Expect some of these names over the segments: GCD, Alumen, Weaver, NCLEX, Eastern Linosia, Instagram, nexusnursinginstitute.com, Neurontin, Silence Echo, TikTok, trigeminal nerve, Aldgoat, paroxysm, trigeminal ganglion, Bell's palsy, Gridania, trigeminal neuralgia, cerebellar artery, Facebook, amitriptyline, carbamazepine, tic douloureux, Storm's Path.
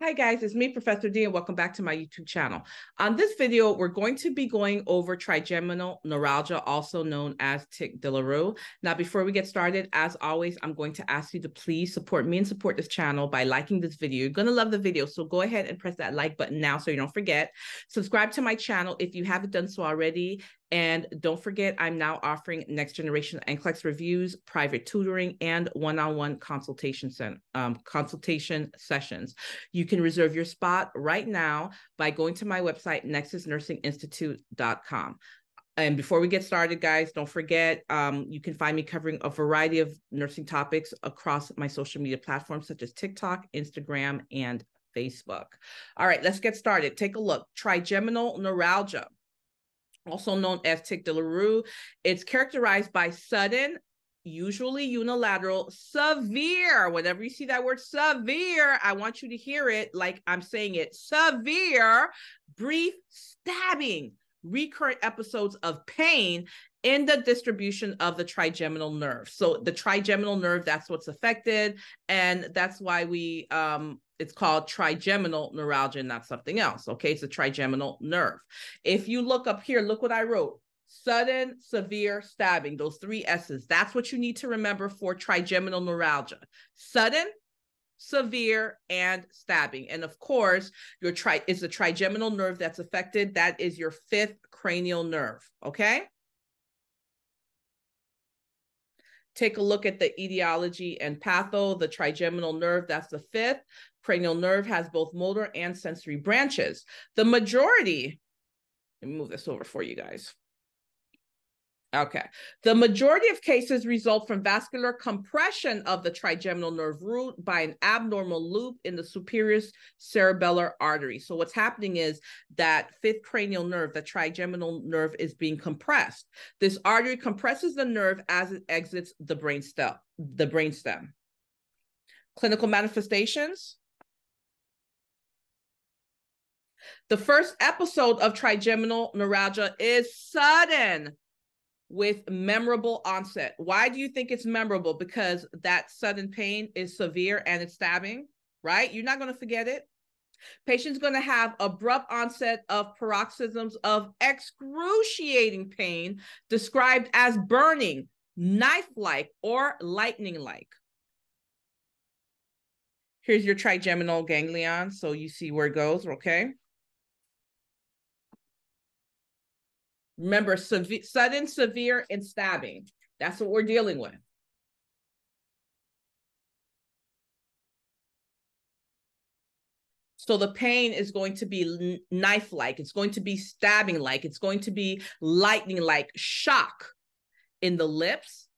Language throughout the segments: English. Hi guys, it's me, Professor D, and welcome back to my YouTube channel. On this video, we're going to be going over trigeminal neuralgia, also known as tic douloureux. Now, before we get started, as always, I'm going to ask you to please support me and support this channel by liking this video. You're going to love the video, so go ahead and press that like button now so you don't forget. Subscribe to my channel if you haven't done so already. And don't forget, I'm now offering next generation NCLEX reviews, private tutoring, and one-on-one consultation sessions. You can reserve your spot right now by going to my website, nexusnursinginstitute.com. And before we get started, guys, don't forget, you can find me covering a variety of nursing topics across my social media platforms, such as TikTok, Instagram, and Facebook. All right, let's get started. Take a look. Trigeminal neuralgia, also known as tic douloureux, it's characterized by sudden, usually unilateral, severe. Whenever you see that word severe, I want you to hear it like I'm saying it. Severe, brief, stabbing, recurrent episodes of pain in the distribution of the trigeminal nerve. So the trigeminal nerve, that's what's affected. And that's why we, it's called trigeminal neuralgia, not something else. Okay. It's a trigeminal nerve. If you look up here, look what I wrote. Sudden, severe, stabbing, those three S's. That's what you need to remember for trigeminal neuralgia. Sudden, severe, and stabbing. And of course, your is the trigeminal nerve that's affected. That is your fifth cranial nerve. Okay. Take a look at the etiology and patho. The trigeminal nerve, that's the fifth cranial nerve, has both motor and sensory branches. The majority, let me move this over for you guys. Okay. The majority of cases result from vascular compression of the trigeminal nerve root by an abnormal loop in the superior cerebellar artery. So what's happening is that fifth cranial nerve, the trigeminal nerve, is being compressed. This artery compresses the nerve as it exits the brainstem. Clinical manifestations. The first episode of trigeminal neuralgia is sudden, with memorable onset. Why do you think it's memorable? Because that sudden pain is severe and it's stabbing, right? You're not going to forget it. Patient's going to have abrupt onset of paroxysms of excruciating pain described as burning, knife-like, or lightning-like. Here's your trigeminal ganglion, so you see where it goes, okay? Remember, sudden, severe, and stabbing. That's what we're dealing with. So the pain is going to be knife-like. It's going to be stabbing-like. It's going to be lightning-like. Shock in the lips,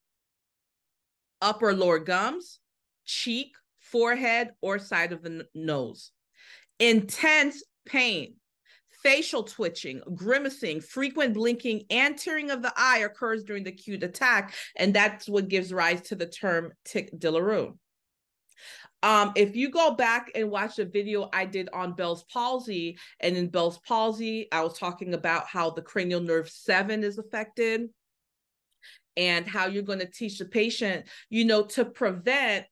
upper lower gums, cheek, forehead, or side of the nose. Intense pain. Facial twitching, grimacing, frequent blinking, and tearing of the eye occurs during the acute attack, and that's what gives rise to the term tic douloureux. If you go back and watch the video I did on Bell's palsy, and in Bell's palsy, I was talking about how the cranial nerve 7 is affected and how you're going to teach the patient, you know, to prevent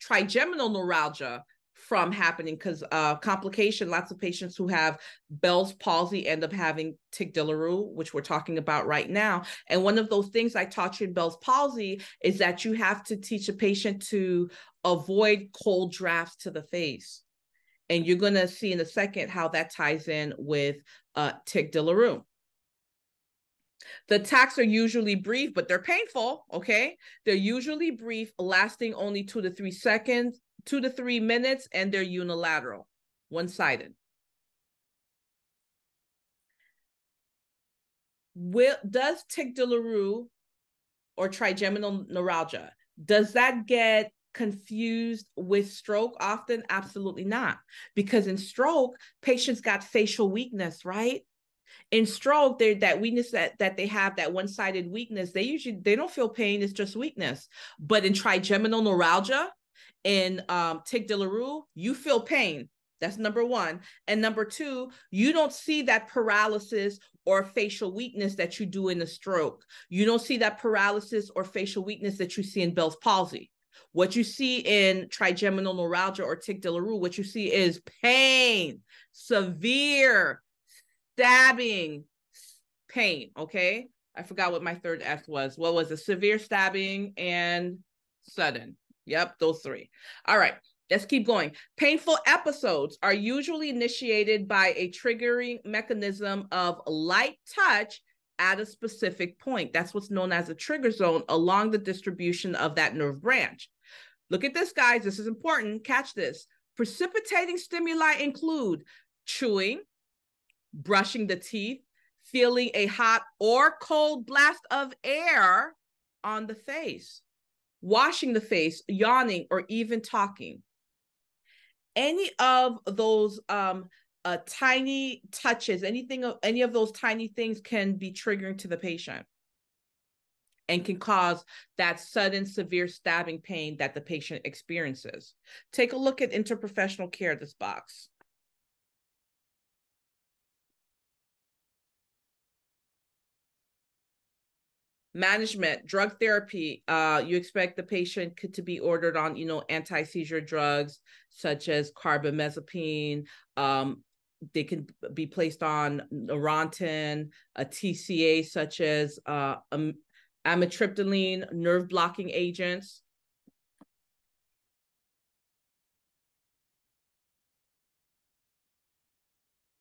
trigeminal neuralgia from happening, because complication, lots of patients who have Bell's palsy end up having tic douloureux, which we're talking about right now. And one of those things I taught you in Bell's palsy is that you have to teach a patient to avoid cold drafts to the face. And you're going to see in a second how that ties in with tic douloureux. The attacks are usually brief, but they're painful, okay? They're usually brief, lasting only 2 to 3 seconds, 2 to 3 minutes, and they're unilateral, one-sided. Does tic douloureux or trigeminal neuralgia, does that get confused with stroke often? Absolutely not, because in stroke, patients got facial weakness, right? In stroke, that weakness that they have, that one-sided weakness, they don't feel pain, it's just weakness. But in trigeminal neuralgia, in tic douloureux, you feel pain. That's number one. And number two, you don't see that paralysis or facial weakness that you do in a stroke. You don't see that paralysis or facial weakness that you see in Bell's palsy. What you see in trigeminal neuralgia or tic douloureux, what you see is pain, severe stabbing pain, okay? I forgot what my third S was. What was it? Severe stabbing and sudden. Yep, those three. All right, let's keep going. Painful episodes are usually initiated by a triggering mechanism of light touch at a specific point. That's what's known as a trigger zone along the distribution of that nerve branch. Look at this, guys. This is important. Catch this. Precipitating stimuli include chewing, brushing the teeth, feeling a hot or cold blast of air on the face, washing the face, yawning, or even talking. Any of those tiny touches, any of those tiny things can be triggering to the patient and can cause that sudden severe stabbing pain that the patient experiences. Take a look at interprofessional care, this box. Management, drug therapy, you expect the patient to be ordered on, anti-seizure drugs such as carbamazepine. They can be placed on Neurontin, a TCA such as amitriptyline, nerve blocking agents.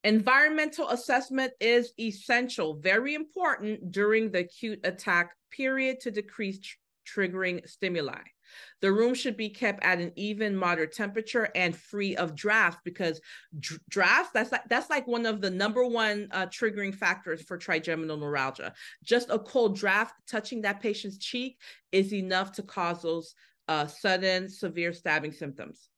Environmental assessment is essential, very important during the acute attack period to decrease triggering stimuli. The room should be kept at an even, moderate temperature and free of drafts, because drafts, that's like one of the #1 triggering factors for trigeminal neuralgia. Just a cold draft touching that patient's cheek is enough to cause those sudden severe stabbing symptoms.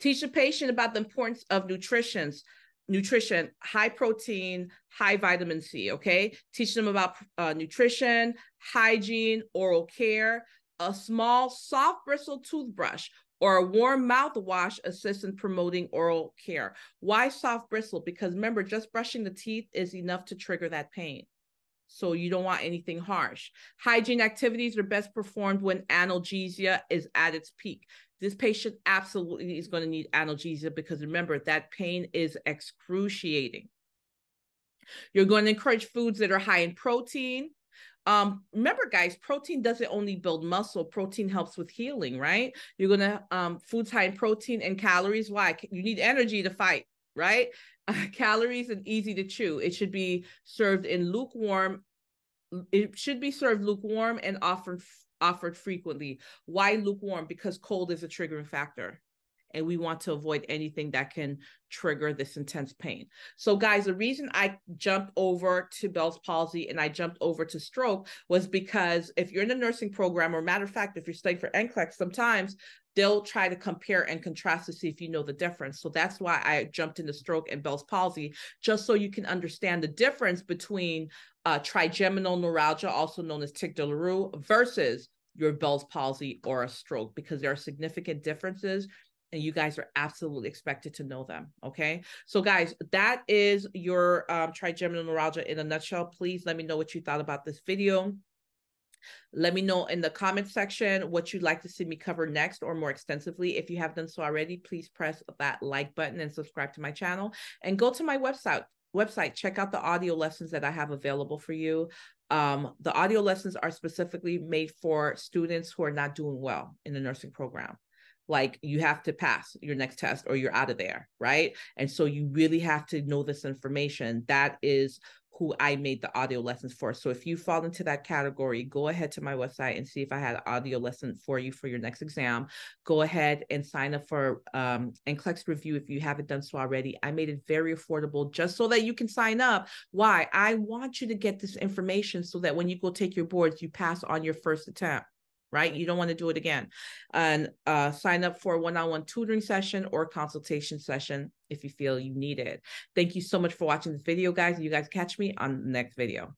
Teach the patient about the importance of nutrition, high protein, high vitamin C, okay? Teach them about nutrition, hygiene, oral care. A small soft bristle toothbrush or a warm mouthwash assists in promoting oral care. Why soft bristle? Because remember, just brushing the teeth is enough to trigger that pain. So you don't want anything harsh. Hygiene activities are best performed when analgesia is at its peak. This patient absolutely is going to need analgesia, because remember, that pain is excruciating. You're going to encourage foods that are high in protein. Remember, guys, protein doesn't only build muscle. Protein helps with healing, right? You're going to foods high in protein and calories. Why? You need energy to fight, right? Calories and easy to chew. It should be served in lukewarm. It should be served lukewarm and offered frequently. Why lukewarm? Because cold is a triggering factor, and we want to avoid anything that can trigger this intense pain. So guys, the reason I jumped over to Bell's palsy and I jumped over to stroke was because if you're in a nursing program, or matter of fact, if you're studying for NCLEX, sometimes they'll try to compare and contrast to see if you know the difference. So that's why I jumped into stroke and Bell's palsy, just so you can understand the difference between trigeminal neuralgia, also known as tic douloureux, versus your Bell's palsy or a stroke, because there are significant differences, and you guys are absolutely expected to know them, okay? So guys, that is your trigeminal neuralgia in a nutshell. Please let me know what you thought about this video. Let me know in the comment section what you'd like to see me cover next, or more extensively. If you have done so already, please press that like button and subscribe to my channel, and go to my website, check out the audio lessons that I have available for you. The audio lessons are specifically made for students who are not doing well in the nursing program. Like, you have to pass your next test or you're out of there, right? And so you really have to know this information. That is who I made the audio lessons for. So if you fall into that category, go ahead to my website and see if I had an audio lesson for you for your next exam. Go ahead and sign up for NCLEX review if you haven't done so already. I made it very affordable just so that you can sign up. Why? I want you to get this information so that when you go take your boards, you pass on your first attempt, right? You don't want to do it again. And sign up for a one-on-one tutoring session or consultation session if you feel you need it. Thank you so much for watching this video, guys. You guys catch me on the next video.